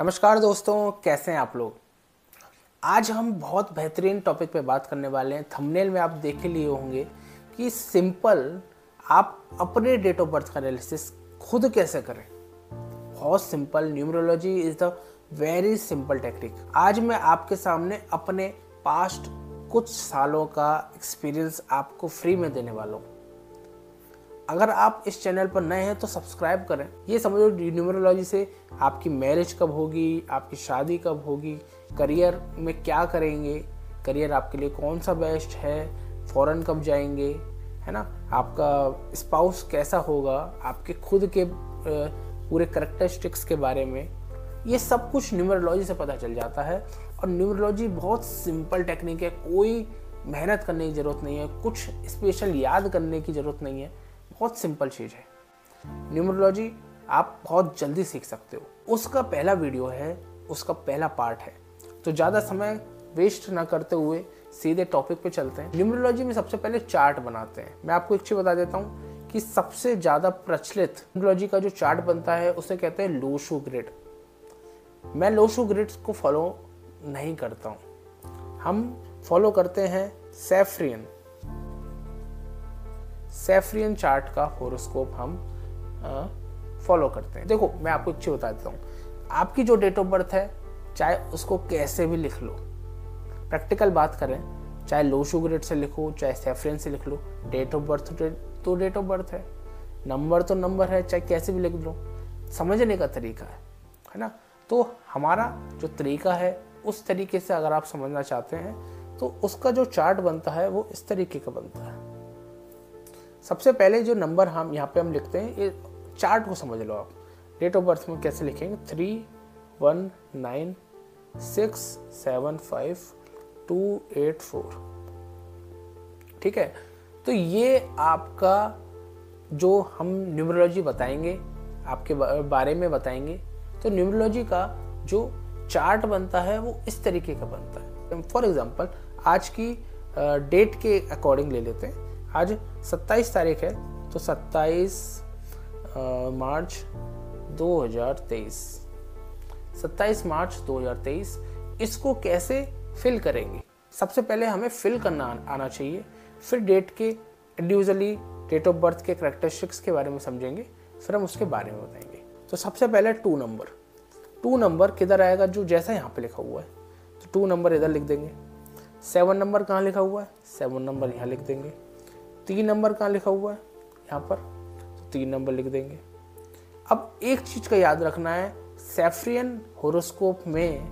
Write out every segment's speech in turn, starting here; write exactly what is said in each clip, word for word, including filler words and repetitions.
नमस्कार दोस्तों, कैसे हैं आप लोग। आज हम बहुत बेहतरीन टॉपिक पे बात करने वाले हैं। थंबनेल में आप देख लिए होंगे कि सिंपल आप अपने डेट ऑफ बर्थ का एनालिसिस खुद कैसे करें। बहुत simple, numerology is the very simple technique. आज मैं आपके सामने अपने पास्ट कुछ सालों का एक्सपीरियंस आपको फ्री में देने वाला हूँ। अगर आप इस चैनल पर नए हैं तो सब्सक्राइब करें। ये समझो न्यूमरोलॉजी से आपकी मैरिज कब होगी, आपकी शादी कब होगी, करियर में क्या करेंगे, करियर आपके लिए कौन सा बेस्ट है, फॉरेन कब जाएंगे, है ना, आपका स्पाउस कैसा होगा, आपके खुद के पूरे करैक्टरिस्टिक्स के बारे में, ये सब कुछ न्यूमरोलॉजी से पता चल जाता है। और न्यूमरोलॉजी बहुत सिंपल टेक्निक है, कोई मेहनत करने की ज़रूरत नहीं है, कुछ स्पेशल याद करने की ज़रूरत नहीं है, बहुत सिंपल चीज़ है न्यूमरोलॉजी। आप बहुत जल्दी सीख सकते हो। उसका पहला वीडियो है, उसका पहला पार्ट है, तो ज़्यादा समय वेस्ट ना करते हुए सीधे टॉपिक पे चलते हैं। न्यूमरोलॉजी में सबसे पहले चार्ट बनाते हैं। मैं आपको एक चीज़ बता देता हूँ कि सबसे ज़्यादा प्रचलित न्यूमरोलॉजी का जो चार्ट बनता है उसे कहते हैं लोशो ग्रिड। मैं लोशो ग्रिड को फॉलो नहीं करता हूँ, हम फॉलो करते हैं सेफरियन सेफरियन चार्ट का होरोस्कोप हम आ, फॉलो करते हैं। देखो, मैं आपको एक चीज़ बता देता हूँ, आपकी जो डेट ऑफ बर्थ है चाहे उसको कैसे भी लिख लो, प्रैक्टिकल बात करें, चाहे लोशो ग्रिड से लिखो चाहे सेफरियन से लिख लो, डेट ऑफ बर्थ तो डेट ऑफ बर्थ है, नंबर तो नंबर है, चाहे कैसे भी लिख लो, समझने का तरीका है है ना। तो हमारा जो तरीका है उस तरीके से अगर आप समझना चाहते हैं तो उसका जो चार्ट बनता है वो इस तरीके का बनता है। सबसे पहले जो नंबर हम यहाँ पे हम लिखते हैं, ये चार्ट को समझ लो आप, डेट ऑफ बर्थ में कैसे लिखेंगे, three one nine six seven five two eight four, ठीक है। तो ये आपका जो हम न्यूमरोलॉजी बताएंगे, आपके बारे में बताएंगे, तो न्यूमरोलॉजी का जो चार्ट बनता है वो इस तरीके का बनता है। फॉर एग्जांपल आज की डेट के अकॉर्डिंग ले लेते हैं। आज सत्ताईस तारीख है, तो सत्ताईस मार्च दो हज़ार तेईस सत्ताईस मार्च दो हज़ार तेईस इसको कैसे फिल करेंगे। सबसे पहले हमें फिल करना आना चाहिए, फिर डेट के इंडिविजुअली डेट ऑफ बर्थ के करैक्टरिस्टिक्स के बारे में समझेंगे, फिर हम उसके बारे में बताएंगे। तो सबसे पहले टू नंबर टू नंबर किधर आएगा, जो जैसा यहाँ पे लिखा हुआ है, तो टू नंबर इधर लिख देंगे। सेवन नंबर कहाँ लिखा हुआ है, सेवन नंबर यहाँ लिख देंगे। तीन नंबर कहाँ लिखा हुआ है, यहाँ पर, तो तीन नंबर लिख देंगे। अब एक चीज़ का याद रखना है, सेफरियन होरोस्कोप में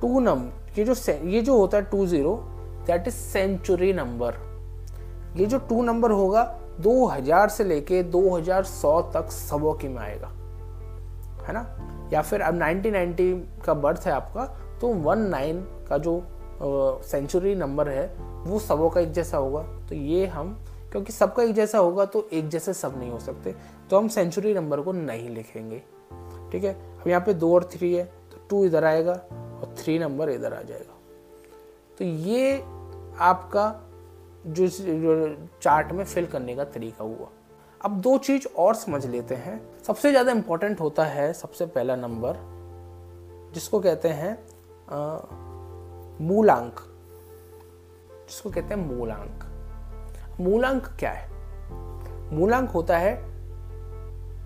टू नंबर ये जो ये जो होता है two zero, that is century number. ये जो टू नंबर होगा दो हज़ार से लेके दो हज़ार सौ तक सबों की में आएगा, है ना। या फिर अब नाइनटीन नाइंटी का बर्थ है आपका, तो नाइनटीन का जो सेंचुरी नंबर है वो सबों का एक जैसा होगा। तो ये हम, क्योंकि सबका एक जैसा होगा तो एक जैसे सब नहीं हो सकते, तो हम सेंचुरी नंबर को नहीं लिखेंगे, ठीक है। अब यहाँ पे दो और थ्री है, तो टू इधर आएगा और थ्री नंबर इधर आ जाएगा। तो ये आपका जो चार्ट में फिल करने का तरीका हुआ। अब दो चीज़ और समझ लेते हैं। सबसे ज़्यादा इम्पोर्टेंट होता है सबसे पहला नंबर, जिसको कहते हैं मूलांक जिसको कहते हैं मूलांक मूलांक क्या है? मूलांक होता है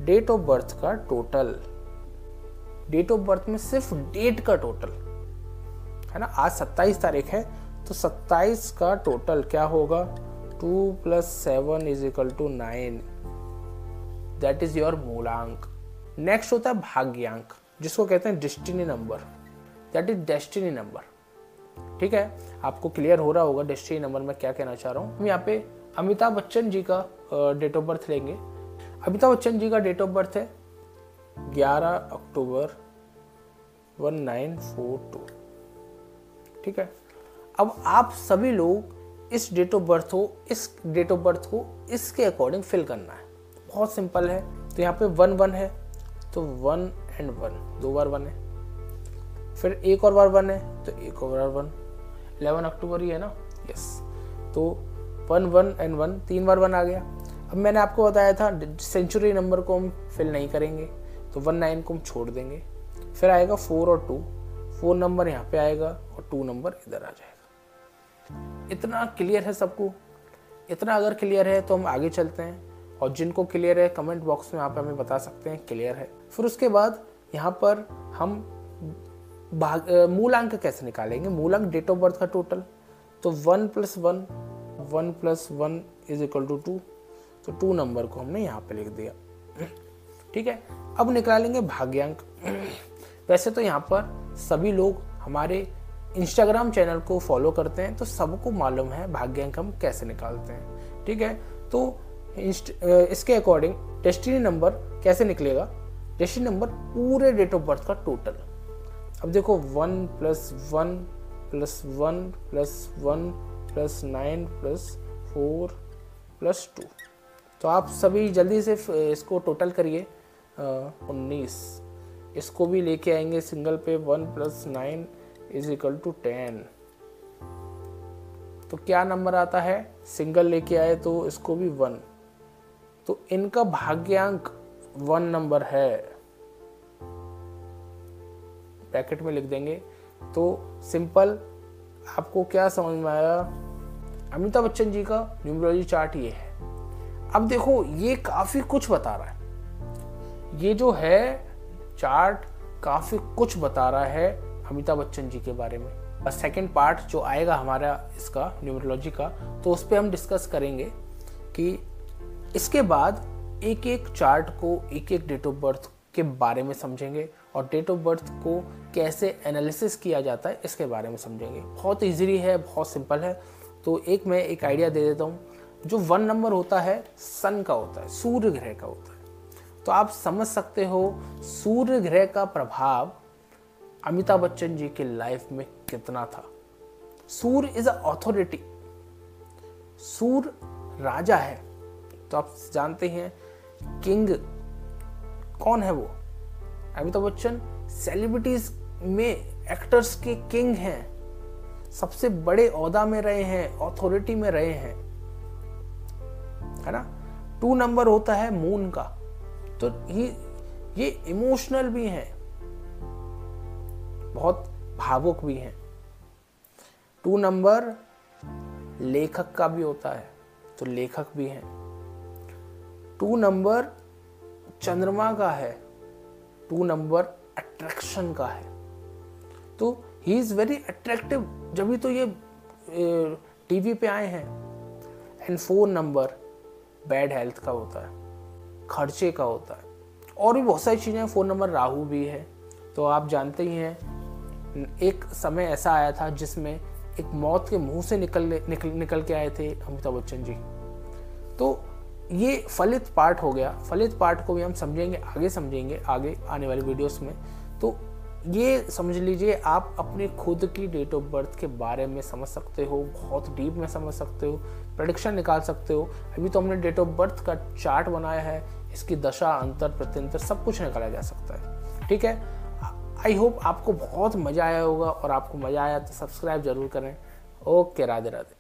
डेट ऑफ बर्थ का टोटल। डेट ऑफ बर्थ में सिर्फ डेट का टोटल, है ना। आज सत्ताईस तारीख है, तो सत्ताईस का टोटल क्या होगा, two plus seven is equal to nine, that is your मूलांक। नेक्स्ट होता है भाग्यांक, जिसको कहते हैं destiny number, that is destiny number, ठीक है। आपको क्लियर हो रहा होगा डेस्टिनी नंबर में क्या कहना चाह रहा हूँ। हम यहाँ पे अमिताभ बच्चन जी का डेट ऑफ बर्थ लेंगे। अमिताभ बच्चन जी का डेट ऑफ बर्थ है ग्यारह अक्टूबर उन्नीस सौ बयालीस, ठीक है। अब आप सभी लोग इस डेट ऑफ बर्थ हो इस डेट ऑफ बर्थ को इसके अकॉर्डिंग फिल करना है, बहुत सिंपल है। तो यहाँ पे वन वन है, तो वन एंड वन, दो बार वन है, फिर एक और बार वन है, तो एक और बार वन। इलेवन अक्टूबर ही है ना, यस। तो वन वन एंड वन, तीन बार वन आ गया। अब मैंने आपको बताया था सेंचुरी नंबर को हम फिल नहीं करेंगे, तो वन नाइन को हम छोड़ देंगे। फिर आएगा फोर और टू, फोर नंबर यहाँ पे आएगा और टू नंबर इधर आ जाएगा। इतना क्लियर है सबको? इतना अगर क्लियर है तो हम आगे चलते हैं, और जिनको क्लियर है कमेंट बॉक्स में आप हमें बता सकते हैं क्लियर है। फिर उसके बाद यहाँ पर हम भाग मूलांक कैसे निकालेंगे, मूलांक डेट ऑफ बर्थ का टोटल, तो one plus one one plus one is equal to two, तो टू नंबर को हमने यहाँ पे लिख दिया। ठीक है, अब निकालेंगे भाग्यांक। वैसे तो यहाँ पर सभी लोग हमारे इंस्टाग्राम चैनल को फॉलो करते हैं तो सबको मालूम है भाग्यांक हम कैसे निकालते हैं। ठीक है, तो इसके अकॉर्डिंग डेस्टिनी नंबर कैसे निकलेगा, डेस्टिनी नंबर पूरे डेट ऑफ बर्थ का टोटल। अब देखो one plus one plus one plus one plus nine plus four plus two, तो आप सभी जल्दी से इसको टोटल करिए, उन्नीस। इसको भी लेके आएंगे सिंगल पे, one plus nine is equal to ten, तो क्या नंबर आता है, सिंगल लेके आए तो इसको भी वन, तो इनका भाग्यांक वन नंबर है, ब्रैकेट में लिख देंगे। तो सिंपल आपको क्या समझ में आया, अमिताभ बच्चन जी का न्यूमरोलॉजी चार्ट ये है। अब देखो ये काफी कुछ बता रहा है, ये जो है चार्ट काफी कुछ बता रहा है अमिताभ बच्चन जी के बारे में। और सेकेंड पार्ट जो आएगा हमारा इसका न्यूमरोलॉजी का, तो उस पर हम डिस्कस करेंगे कि इसके बाद एक एक चार्ट को, एक एक डेट ऑफ बर्थ के बारे में समझेंगे, और डेट ऑफ बर्थ को कैसे एनालिसिस किया जाता है इसके बारे में समझेंगे। बहुत ईजी है, बहुत सिंपल है। तो एक मैं एक आइडिया दे देता हूँ, जो वन नंबर होता है सन का होता है, सूर्य ग्रह का होता है, तो आप समझ सकते हो सूर्य ग्रह का प्रभाव अमिताभ बच्चन जी के लाइफ में कितना था। सूर्य इज अ अथॉरिटी, सूर्य राजा है, तो आप जानते हैं किंग कौन है, वो अमिताभ बच्चन सेलिब्रिटीज में एक्टर्स के किंग हैं, सबसे बड़े ओहदा में रहे हैं, अथॉरिटी में रहे हैं, है ना। टू नंबर होता है मून का, तो ये ये इमोशनल भी हैं, बहुत भावुक भी हैं। टू नंबर लेखक का भी होता है, तो लेखक भी हैं। टू नंबर चंद्रमा का है, टू नंबर अट्रैक्शन का है, तो ही इज वेरी अट्रैक्टिव, जब भी तो ये टीवी पे आए हैं। And four number bad health का होता है, खर्चे का होता है, और भी बहुत सारी चीज़ें हैं। फोन नंबर राहु भी है, तो आप जानते ही हैं एक समय ऐसा आया था जिसमें एक मौत के मुंह से निकल निकल निकल के आए थे अमिताभ बच्चन जी। तो ये फलित पार्ट हो गया, फलित पार्ट को भी हम समझेंगे, आगे समझेंगे आगे आने वाली वीडियोस में। तो ये समझ लीजिए आप अपने खुद की डेट ऑफ बर्थ के बारे में समझ सकते हो, बहुत डीप में समझ सकते हो, प्रेडिक्शन निकाल सकते हो। अभी तो हमने डेट ऑफ बर्थ का चार्ट बनाया है, इसकी दशा, अंतर, प्रत्यंतर सब कुछ निकाला जा सकता है। ठीक है, आई होप आपको बहुत मज़ा आया होगा, और आपको मज़ा आया तो सब्सक्राइब जरूर करें। ओके, राधे राधे।